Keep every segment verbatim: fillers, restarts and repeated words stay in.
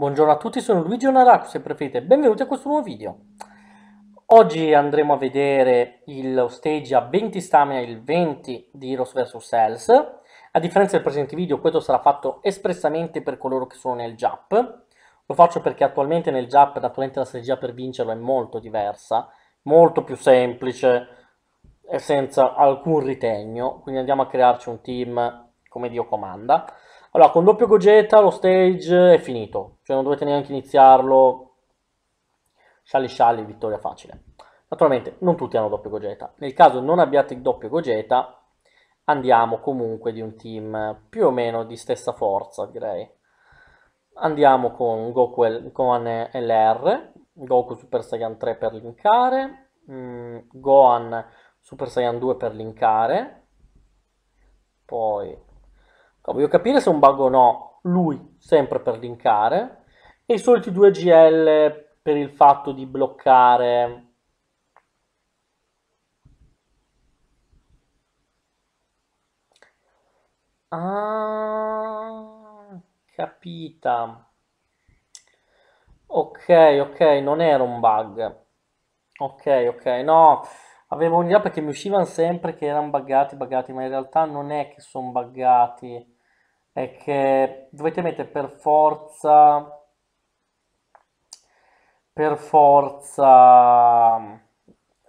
Buongiorno a tutti, sono Luigi o Naraku se preferite, benvenuti a questo nuovo video. Oggi andremo a vedere lo stage a venti stamina, il venti di Heroes vs Hells. A differenza del presente video, questo sarà fatto espressamente per coloro che sono nel J A P. Lo faccio perché attualmente nel J A P naturalmente la strategia per vincerlo è molto diversa, molto più semplice e senza alcun ritegno, quindi andiamo a crearci un team come Dio comanda. Allora, con doppio Gogeta lo stage è finito, cioè non dovete neanche iniziarlo, sciali sciali, vittoria facile. Naturalmente non tutti hanno doppio Gogeta, nel caso non abbiate il doppio Gogeta andiamo comunque di un team più o meno di stessa forza, direi. Andiamo con Goku con L R, Goku Super Saiyan tre per linkare, mm, Gohan Super Saiyan due per linkare, poi... voglio capire se è un bug o no, lui sempre per linkare, e i soliti due G L per il fatto di bloccare ah, capita ok ok non era un bug, ok ok no, avevo un'idea perché mi uscivano sempre che erano buggati buggati ma in realtà non è che sono buggati, è che dovete mettere per forza per forza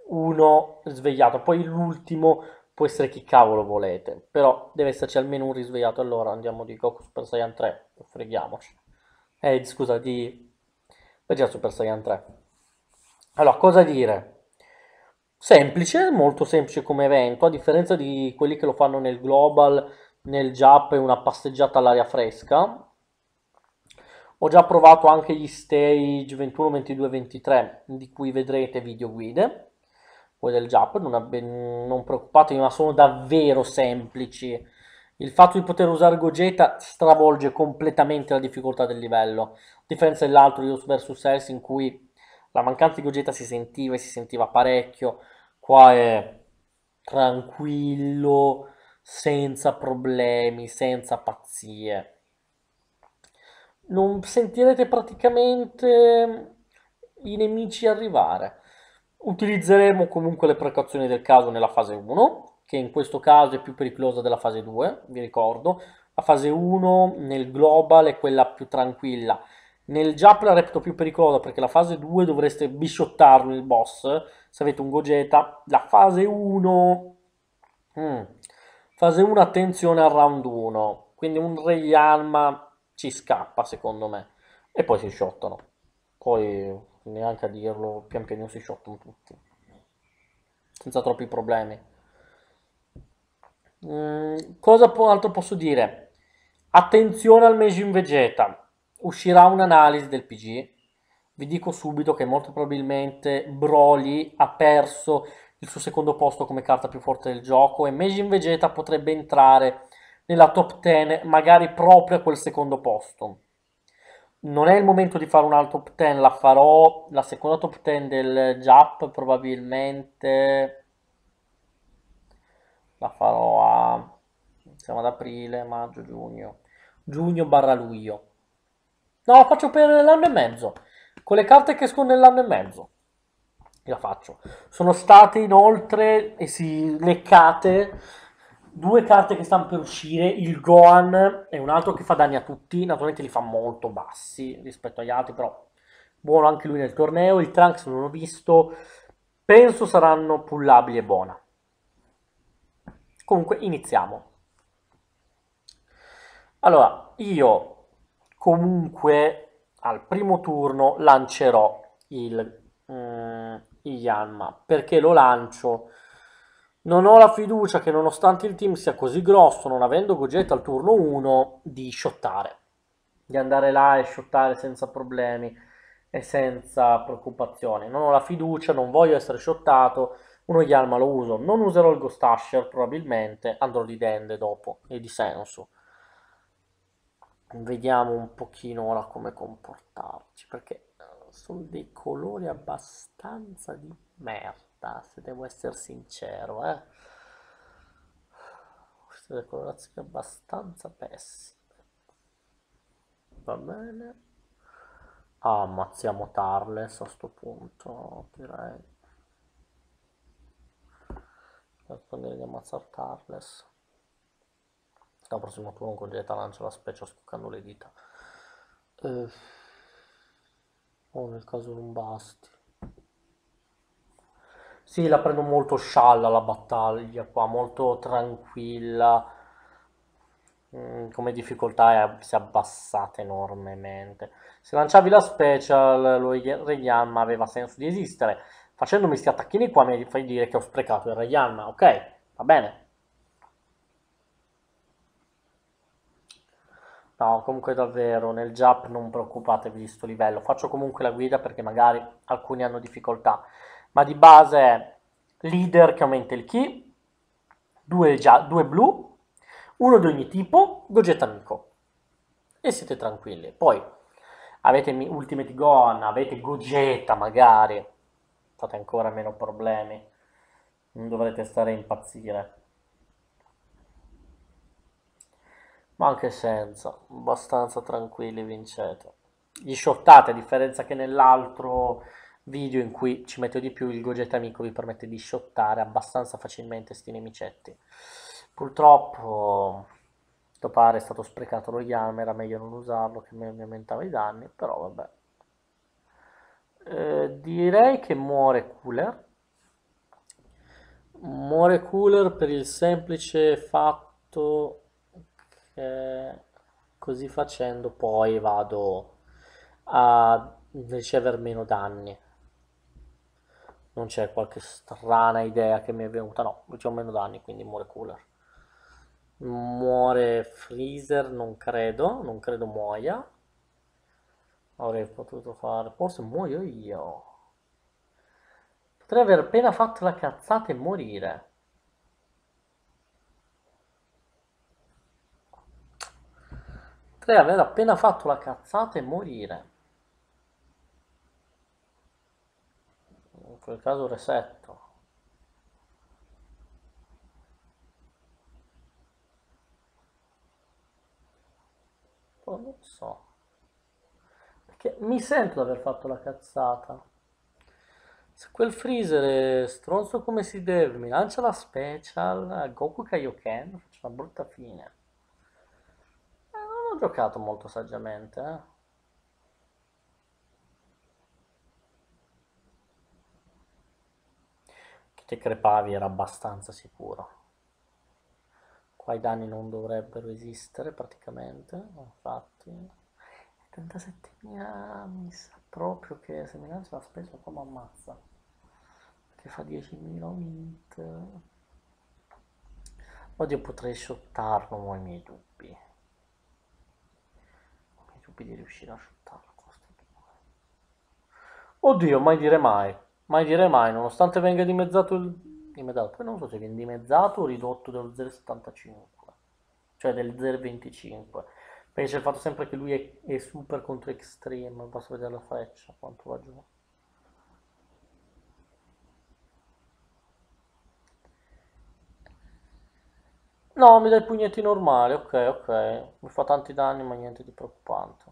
uno risvegliato, poi l'ultimo può essere chi cavolo volete, però deve esserci almeno un risvegliato. Allora andiamo di Goku Super Saiyan tre, freghiamoci, eh, scusa, di Vegeta Super Saiyan tre. Allora, cosa dire? Semplice, molto semplice come evento, a differenza di quelli che lo fanno nel global. Nel J A P è una passeggiata all'aria fresca. Ho già provato anche gli stage ventuno, ventidue, ventitré di cui vedrete video guide, poi del J A P, non, non preoccupatevi, ma sono davvero semplici. Il fatto di poter usare Gogeta stravolge completamente la difficoltà del livello, a differenza dell'altro Heroes vs Hells in cui la mancanza di Gogeta si sentiva e si sentiva parecchio. Qua è tranquillo, senza problemi, senza pazzie. Non sentirete praticamente i nemici arrivare. Utilizzeremo comunque le precauzioni del caso nella fase uno, che in questo caso è più pericolosa della fase due, vi ricordo. La fase uno nel global è quella più tranquilla. Nel J A P la reputo più pericolosa perché la fase due dovreste bisciottarlo il boss se avete un Gogeta. La fase uno... Mm. Fase uno, attenzione al round uno, quindi un re Yalma ci scappa secondo me, e poi si sciottano, poi neanche a dirlo, pian piano si sciottano tutti, senza troppi problemi. Mm, cosa po- altro posso dire? Attenzione al Majin Vegeta, uscirà un'analisi del P G, vi dico subito che molto probabilmente Broly ha perso il suo secondo posto come carta più forte del gioco e Majin Vegeta potrebbe entrare nella top dieci magari proprio a quel secondo posto. Non è il momento di fare una top dieci, la farò la seconda top dieci del J A P, probabilmente la farò a, diciamo, ad aprile, maggio, giugno, giugno barra luglio. No, la faccio per l'anno e mezzo, con le carte che escono nell'anno e mezzo. La faccio. Sono state inoltre e si leccate due carte che stanno per uscire, il Gohan è un altro che fa danni a tutti, naturalmente li fa molto bassi rispetto agli altri, però buono anche lui nel torneo. Il Trunks non l'ho visto, penso saranno pullabili e buona. Comunque iniziamo. Allora, io comunque al primo turno lancerò il mm, Yalma, perché lo lancio, non ho la fiducia che nonostante il team sia così grosso, non avendo Gogeta al turno uno, di shottare, di andare là e shottare senza problemi e senza preoccupazione. Non ho la fiducia, non voglio essere shottato, uno Yalma lo uso, non userò il Ghost Usher probabilmente, andrò di Dende dopo e di Sensu. Vediamo un pochino ora come comportarci, perché sono dei colori abbastanza di merda, se devo essere sincero, eh. Queste decolorazioni abbastanza pessime. Va bene. Ah, ammazziamo Tarles a sto punto, direi. Tanto direi di ammazzare Tarles. Al prossimo turno Gogeta lancia la specie scoccando le dita. Eh. Oh, nel caso non basti. Sì, la prendo molto scialla la battaglia qua, molto tranquilla. Mm, come difficoltà è, si è abbassata enormemente. Se lanciavi la special, lo Re Yalma aveva senso di esistere. Facendomi sti attacchini qua mi fai dire che ho sprecato il Re Yalma. Ok, va bene. No, comunque davvero, nel J A P non preoccupatevi di sto livello. Faccio comunque la guida perché magari alcuni hanno difficoltà. Ma di base è leader che aumenta il ki, due, due blu, uno di ogni tipo, Gogeta amico. E siete tranquilli. Poi avete Ultimate Gohan, avete Gogeta magari. Fate ancora meno problemi. Non dovrete stare a impazzire. Ma anche senza, abbastanza tranquilli vincete. Gli shottate, a differenza che nell'altro video in cui ci metto di più, il Gogeta amico vi permette di shottare abbastanza facilmente sti nemicetti. Purtroppo, a quanto pare, è stato sprecato lo Yalma, era meglio non usarlo che mi aumentava i danni, però vabbè. Eh, direi che muore Cooler. Muore Cooler per il semplice fatto che così facendo poi vado a ricevere meno danni. Non c'è qualche strana idea che mi è venuta, no, ricevo meno danni, quindi muore Cooler. Muore Freezer, non credo, non credo muoia. Avrei potuto fare, forse muoio io. Potrei aver appena fatto la cazzata e morire. Potrei aver appena fatto la cazzata e morire. In quel caso resetto. Non so perché mi sento di aver fatto la cazzata. Se quel Freezer è stronzo come si deve, mi lancia la special Goku Kaioken, faccio una brutta fine. Eh, non ho giocato molto saggiamente, eh. Che te crepavi era abbastanza sicuro. Qua i danni non dovrebbero esistere praticamente, infatti. trentasettemila mi sa proprio che se mi lancia la spesa qua mi ammazza. Perché fa diecimila mint. Oddio, potrei shottarlo, ma ho i miei dubbi. Ho i miei dubbi di riuscire a shottarlo con questo due. Oddio, mai dire mai. Mai dire mai, nonostante venga dimezzato il... Poi non so se viene dimezzato o ridotto dello zero virgola settantacinque, cioè del zero virgola venticinque, perché c'è il fatto sempre che lui è, è super contro extreme. Posso vedere la freccia quanto va giù. No, mi dai i pugnetti normali. Ok, ok, mi fa tanti danni ma niente di preoccupante.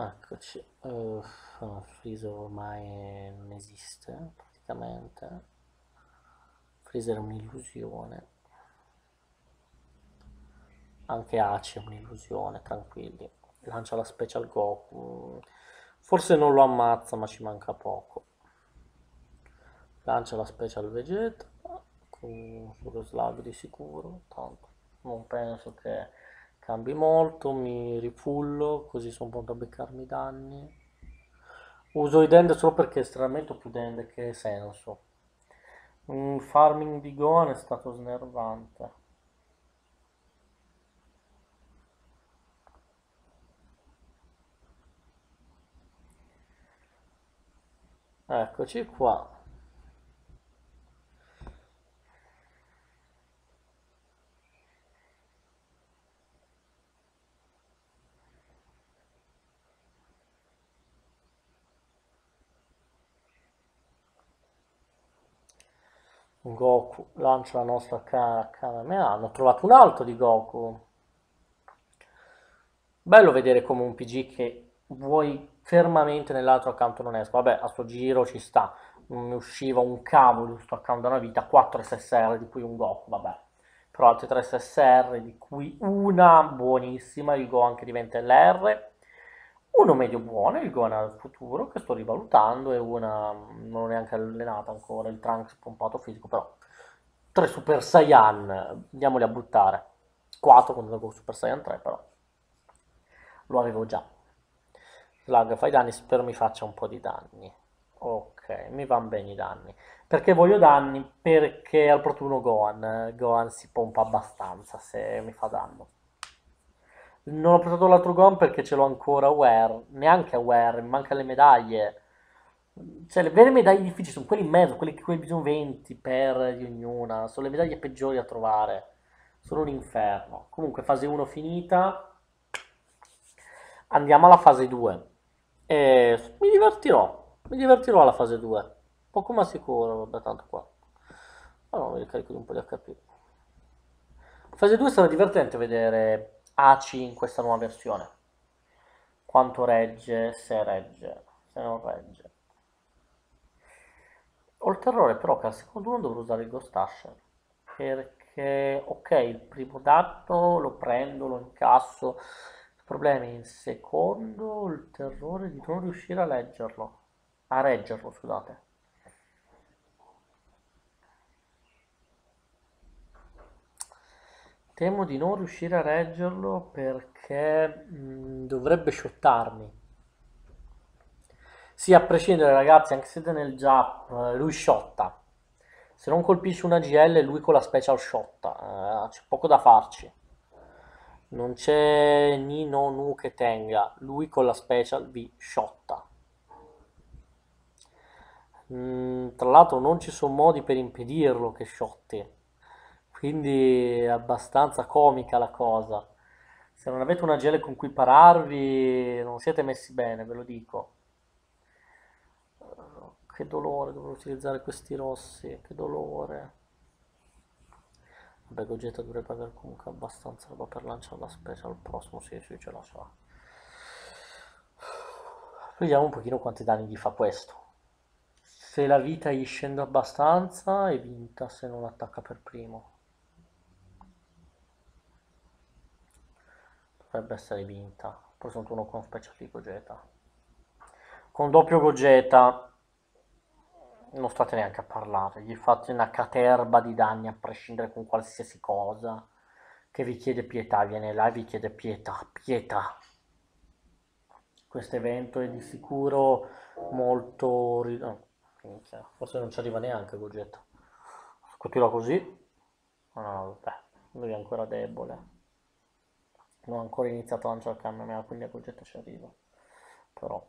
Eccoci, uh, Freezer ormai non esiste praticamente. Freezer è un'illusione. Anche Ace è un'illusione, tranquilli. Lancia la special Goku. Forse non lo ammazza ma ci manca poco. Lancia la special Vegeta con sullo Slug di sicuro. Tanto non penso che cambi molto, mi rifullo, così sono pronto a beccarmi i danni. Uso i Dende solo perché estremamente ho più Dende che senso. Un farming di Gohan è stato snervante. Eccoci qua. Goku lancia la nostra Kamehameha. Hanno trovato un altro di Goku. Bello vedere come un P G che vuoi fermamente nell'altro account non esco. Vabbè, a suo giro ci sta. Non ne usciva un cavolo questo account da una vita. quattro S S R di cui un Goku, vabbè. Però altre tre S S R di cui una buonissima. Il Gohan che diventa L R. Uno medio buono, il Gohan al futuro, che sto rivalutando. E una non è neanche allenata ancora. Il Trunks pompato fisico, però. tre Super Saiyan, andiamoli a buttare. quattro con il Super Saiyan tre, però. Lo avevo già. Slug, fai danni, spero mi faccia un po' di danni. Ok, mi vanno bene i danni. Perché voglio danni? Perché al opportuno Gohan. Gohan si pompa abbastanza se mi fa danno. Non ho portato l'altro Gohan perché ce l'ho ancora aware. Neanche aware, mi mancano le medaglie. Cioè, le vere medaglie difficili sono quelle in mezzo, quelle che bisogna venti per di ognuna. Sono le medaglie peggiori a trovare. Sono un inferno. Comunque, fase uno finita. Andiamo alla fase due. E mi divertirò. Mi divertirò alla fase due. Poco ma sicuro, vabbè, tanto qua. Allora, mi ricarico di un po' di H P. Fase due sarà divertente vedere Aci in questa nuova versione. Quanto regge, se regge, se non regge. Ho il terrore però che al secondo uno dovrò usare il Ghost Usher. Perché, ok, il primo dato lo prendo, lo incasso. Problemi in secondo, il terrore di non riuscire a leggerlo, a reggerlo, scusate. Temo di non riuscire a reggerlo perché mh, dovrebbe shottarmi. Sì, a prescindere ragazzi, anche se nel J A P lui shotta. Se non colpisce una G L lui con la special shotta, eh, c'è poco da farci. Non c'è ni no nu che tenga, lui con la special vi sciotta. Mm, tra l'altro non ci sono modi per impedirlo che sciotti, quindi è abbastanza comica la cosa. Se non avete una gele con cui pararvi non siete messi bene, ve lo dico. Che dolore, dovrò utilizzare questi rossi, che dolore. Vabbè, Gogeta dovrebbe avere comunque abbastanza roba per lanciare la special al prossimo, sì, sì, ce la fa. Vediamo un pochino quanti danni gli fa questo. Se la vita gli scende abbastanza è vinta se non attacca per primo. Dovrebbe essere vinta. Ho preso uno con special di Gogeta. Con doppio Gogeta. Non state neanche a parlare, gli fate una caterba di danni a prescindere con qualsiasi cosa che vi chiede pietà, viene là e vi chiede pietà, pietà. Questo evento è di sicuro molto... Oh, forse non ci arriva neanche Gogeta. Continua così. No, no, vabbè, lui è ancora debole. Non ho ancora iniziato a lanciare il camion, quindi a Gogeta ci arriva. Però,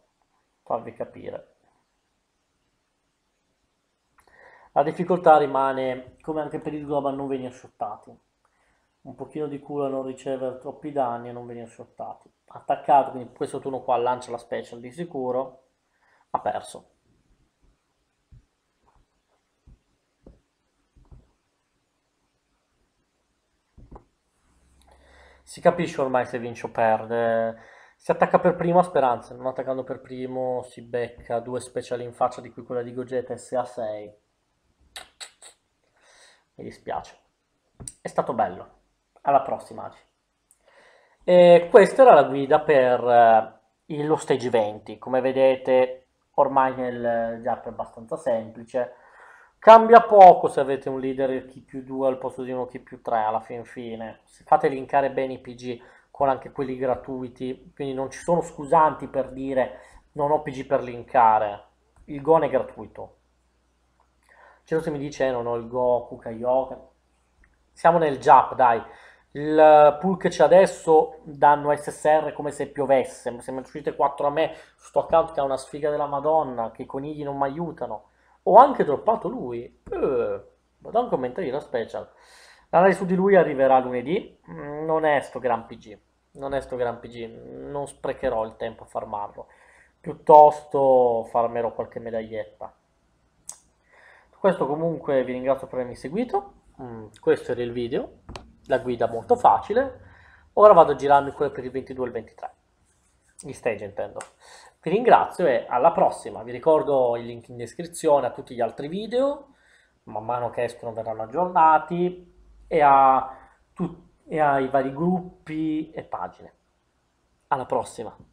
farvi capire. La difficoltà rimane, come anche per il Gohan, non venire shottati. Un pochino di culo a non ricevere troppi danni e non venire shottati. Attaccato, quindi questo turno qua lancia la special di sicuro, ha perso. Si capisce ormai se vince o perde. Si attacca per primo a speranza, non attaccando per primo si becca due special in faccia, di cui quella di Gogeta S A sei. Mi dispiace, è stato bello, alla prossima. E questa era la guida per eh, lo stage venti, come vedete ormai nel J A P è abbastanza semplice, cambia poco se avete un leader chi più due al posto di uno chi più tre alla fin fine, fate linkare bene i P G con anche quelli gratuiti, quindi non ci sono scusanti per dire non ho P G per linkare, il Gon è gratuito. Certo, se mi dice eh, non ho il Goku Kaioken, siamo nel J A P, dai, il pool che c'è adesso danno S S R come se piovesse, se mi uscite quattro a me, sto account che ha una sfiga della Madonna, che i conigli non mi aiutano, ho anche droppato lui, eh, vado anche a commentare la special, l'analisi su di lui arriverà lunedì, non è sto gran P G, non è sto gran P G, non sprecherò il tempo a farmarlo, piuttosto farmerò qualche medaglietta. Questo comunque vi ringrazio per avermi seguito, mm, questo era il video, la guida molto facile, Ora vado a girarmi quelle per il ventidue e il ventitré, gli stage intendo. Vi ringrazio e alla prossima. Vi ricordo il link in descrizione a tutti gli altri video, man mano che escono verranno aggiornati, e, a e ai vari gruppi e pagine. Alla prossima!